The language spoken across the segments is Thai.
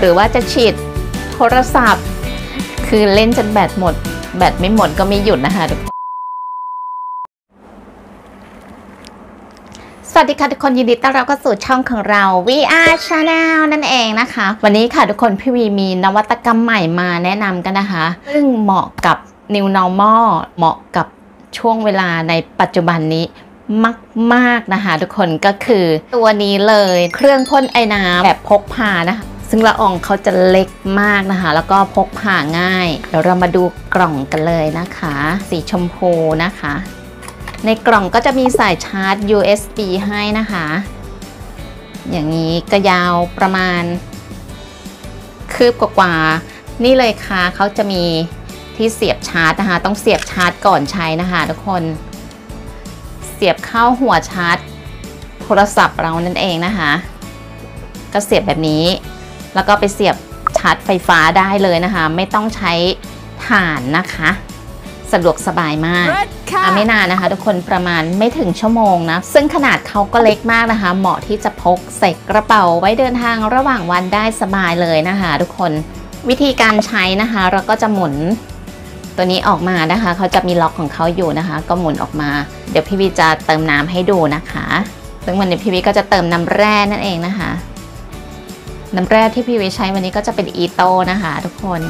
หรือว่าจะฉีดโทรศัพท์คือเล่นจนแบตหมดแบตไม่หมดก็ไม่หยุดนะคะทุกคนสวัสดีค่ะทุกคนยินดีต้อนรับเข้าสู่ช่องของเรา VR Channel นั่นเองนะคะวันนี้ค่ะทุกคนพี่วีมีนวัตกรรมใหม่มาแนะนำกันนะคะซึ่งเหมาะกับ New Normal เหมาะกับช่วงเวลาในปัจจุบันนี้มากๆนะคะทุกคนก็คือตัวนี้เลยเครื่องพ่นไอน้ำแบบพกพานะคะซึ่งละอองเขาจะเล็กมากนะคะแล้วก็พกพาง่ายเดี๋ยวเรามาดูกล่องกันเลยนะคะสีชมพูนะคะในกล่องก็จะมีสายชาร์จ USB ให้นะคะอย่างนี้ก็ยาวประมาณคืบกว่าๆนี่เลยค่ะเขาจะมีที่เสียบชาร์จนะคะต้องเสียบชาร์จก่อนใช้นะคะทุกคนเสียบเข้าหัวชาร์จโทรศัพท์เรานั่นเองนะคะก็เสียบแบบนี้แล้วก็ไปเสียบชาร์จไฟฟ้าได้เลยนะคะไม่ต้องใช้ถ่านนะคะสะดวกสบายมากไม่นานนะคะทุกคนประมาณไม่ถึงชั่วโมงนะซึ่งขนาดเขาก็เล็กมากนะคะเหมาะที่จะพกใส่กระเป๋าไว้เดินทางระหว่างวันได้สบายเลยนะคะทุกคนวิธีการใช้นะคะเราก็จะหมุนตัวนี้ออกมานะคะเขาจะมีล็อกของเขาอยู่นะคะก็หมุนออกมาเดี๋ยวพี่วีจะเติมน้ำให้ดูนะคะซึ่งวันนี้พี่วีก็จะเติมน้ำแร่นั่นเองนะคะน้ำแร่ที่พี่วีใช้วันนี้ก็จะเป็นอีโต้นะคะทุกคน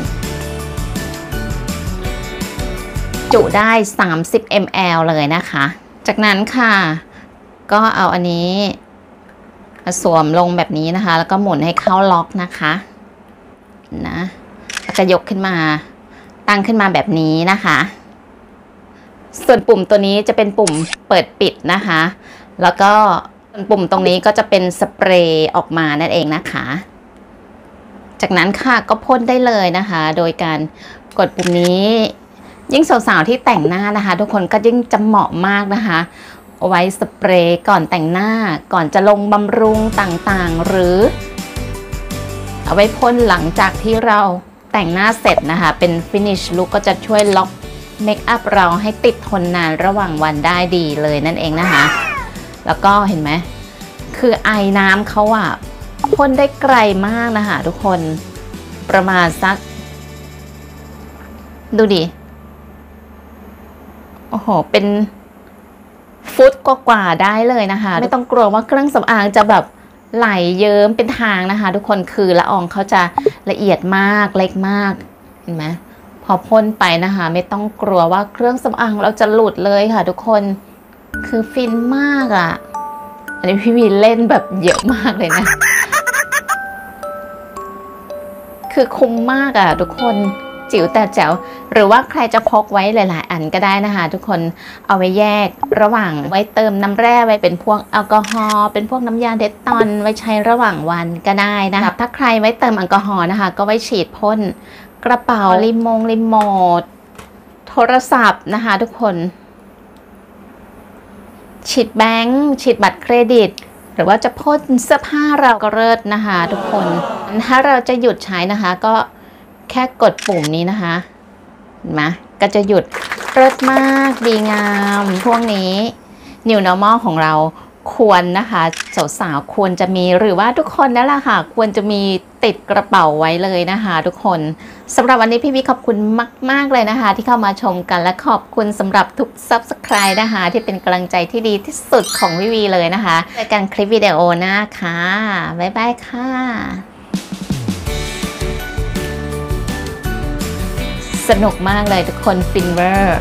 จุได้30 ml เลยนะคะจากนั้นค่ะก็เอาอันนี้สวมลงแบบนี้นะคะแล้วก็หมุนให้เข้าล็อกนะคะนะแล้วก็ยกขึ้นมาตั้งขึ้นมาแบบนี้นะคะส่วนปุ่มตัวนี้จะเป็นปุ่มเปิดปิดนะคะแล้วก็ส่วนปุ่มตรงนี้ก็จะเป็นสเปรย์ออกมานั่นเองนะคะจากนั้นค่ะก็พ่นได้เลยนะคะโดยการกดปุ่มนี้ยิ่งสาวๆที่แต่งหน้านะคะทุกคนก็ยิ่งจะเหมาะมากนะคะเอาไว้สเปรย์ก่อนแต่งหน้าก่อนจะลงบำรุงต่างๆหรือเอาไว้พ่นหลังจากที่เราแต่งหน้าเสร็จนะคะเป็นฟินิชลุคก็จะช่วยล็อกเมคอัพเราให้ติดทนนานระหว่างวันได้ดีเลยนั่นเองนะคะแล้วก็เห็นไหมคือไอน้ำเขาอะพ่นได้ไกลมากนะคะทุกคนประมาณสักดูดิโอ้โหเป็นฟุตกว่าๆได้เลยนะคะไม่ต้องกลัวว่าเครื่องสำอางจะแบบไหลเยิ้มเป็นทางนะคะทุกคนคือละอองเขาจะละเอียดมากเล็กมากเห็นไหมพอพ่นไปนะคะไม่ต้องกลัวว่าเครื่องสำอางเราจะหลุดเลยค่ะทุกคนคือฟินมากอ่ะอันนี้พี่วีเล่นแบบเยอะมากเลยนะคือคุ้มมากอ่ะทุกคนจิ๋วแต่แจ๋วหรือว่าใครจะพกไว้หลายๆอันก็ได้นะคะทุกคนเอาไว้แยกระหว่างไว้เติมน้ำแร่ไว้เป็นพวกแอลกอฮอล์เป็นพวกน้ำยาเดตตอนไว้ใช้ระหว่างวันก็ได้นะคะถ้าใครไว้เติมแอลกอฮอล์นะคะก็ไว้ฉีดพ่นกระเป๋ารีโมทโทรศัพท์นะคะทุกคนฉีดแบงค์ฉีดบัตรเครดิตหรือว่าจะพ่นเสื้อผ้าเราก็เลิศนะคะทุกคนถ้าเราจะหยุดใช้นะคะก็แค่กดปุ่มนี้นะคะเห็นไหมก็จะหยุดเลิศมากดีงามพวกนี้ New Normal ของเราควรนะคะสาวๆควรจะมีหรือว่าทุกคนนั่นแหละค่ะควรจะมีติดกระเป๋าไว้เลยนะคะทุกคนสำหรับวันนี้พี่วีขอบคุณมากๆเลยนะคะที่เข้ามาชมกันและขอบคุณสำหรับทุก Subscribe นะคะที่เป็นกำลังใจที่ดีที่สุดของพี่วีเลยนะคะเจอกันคลิปวิดีโอหน้าค่ะบ๊ายบายค่ะสนุกมากเลยทุกคนฟินเวอร์